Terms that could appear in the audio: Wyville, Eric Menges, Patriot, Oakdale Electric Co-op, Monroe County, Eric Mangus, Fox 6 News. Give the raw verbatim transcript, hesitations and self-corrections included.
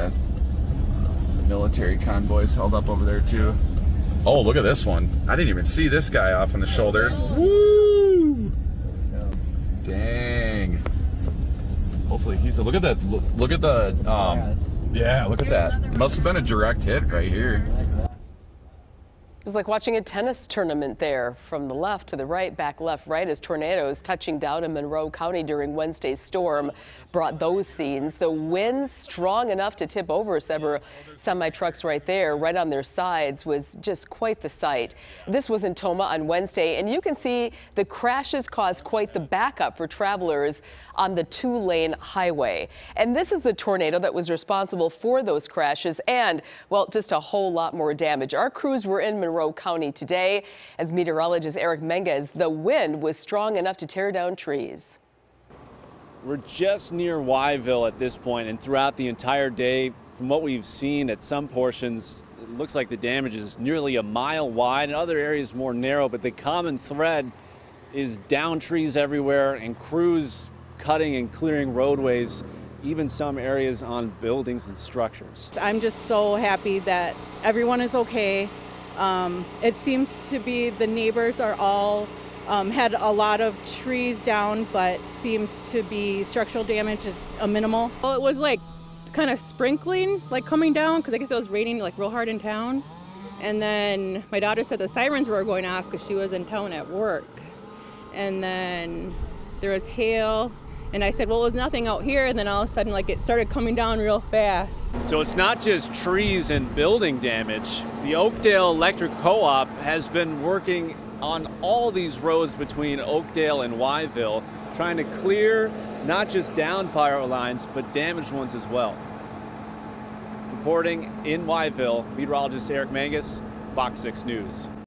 that's the military convoys held up over there too. Oh, look at this one. I didn't even see this guy off on the shoulder. Woo! Dang. Hopefully he's a, look at that, look, look at the, um, yeah, look at that. It must have been a direct hit right here. It was like watching a tennis tournament there, from the left to the right, back left, right, as tornadoes touching down in Monroe County during Wednesday's storm brought those scenes. The winds strong enough to tip over several semi-trucks right there, right on their sides, was just quite the sight. This was in Toma on Wednesday, and you can see the crashes caused quite the backup for travelers on the two-lane highway. And this is the tornado that was responsible for those crashes and, well, just a whole lot more damage. Our crews were in Monroe Monroe County today. As meteorologist Eric Menges, the wind was strong enough to tear down trees. We're just near Wyville at this point, and throughout the entire day, from what we've seen at some portions, it looks like the damage is nearly a mile wide, and other areas more narrow, but the common thread is down trees everywhere and crews cutting and clearing roadways, even some areas on buildings and structures. I'm just so happy that everyone is okay. Um, it seems to be the neighbors are all um, had a lot of trees down, but seems to be structural damage is a minimal. Well, it was like kind of sprinkling, like coming down, because I guess it was raining like real hard in town. And then my daughter said the sirens were going off because she was in town at work. And then there was hail. And I said, well, there's nothing out here. And then all of a sudden, like, it started coming down real fast. So it's not just trees and building damage. The Oakdale Electric Co-op has been working on all these roads between Oakdale and Wyville, trying to clear not just down power lines, but damaged ones as well. Reporting in Wyville, meteorologist Eric Mangus, Fox six News.